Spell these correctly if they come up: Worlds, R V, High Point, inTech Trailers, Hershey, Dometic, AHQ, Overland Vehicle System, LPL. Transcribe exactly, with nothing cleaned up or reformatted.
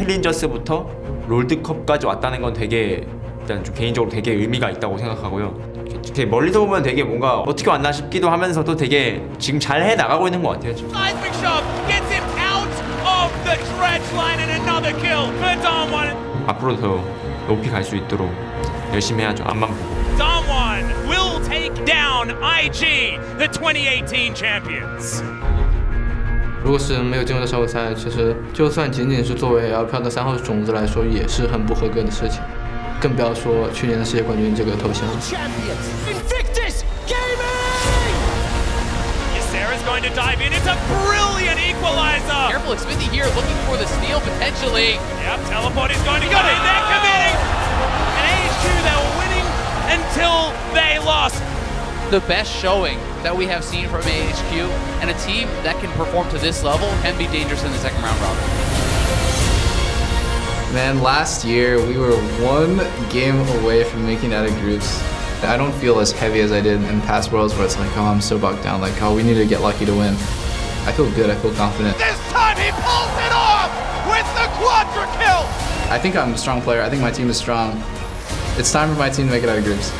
챌린저스부터 롤드컵까지 왔다는 건 되게 일단 좀 개인적으로 되게 의미가 있다고 생각하고요. 되게 멀리서 보면 되게 뭔가 어떻게 왔나 싶기도 하면서도 되게 지금 잘 해나가고 있는 것 같아요. 지금. 앞으로 더 높이 갈 수 있도록 열심히 해야죠. 앞만 보고. will take down 아이지, the twenty eighteen champions. 如果是没有进入到小组赛，其实就算仅仅是作为 L P L 的三号种子来说，也是很不合格的事情，更不要说去年的世界冠军这个头衔了。Is going to dive in. It's a brilliant equalizer. Careful, Smithy here looking for the steal potentially. Yep, teleport is going to go. Oh! And they're committing. And A H Q, they were winning until they lost. The best showing that we have seen from A H Q, and a team that can perform to this level can be dangerous in the second round robin. Man, last year we were one game away from making it out of groups. I don't feel as heavy as I did in past Worlds where it's like, oh, I'm so bogged down, like, oh, we need to get lucky to win. I feel good, I feel confident. This time he pulls it off with the quadra kill! I think I'm a strong player, I think my team is strong. It's time for my team to make it out of groups.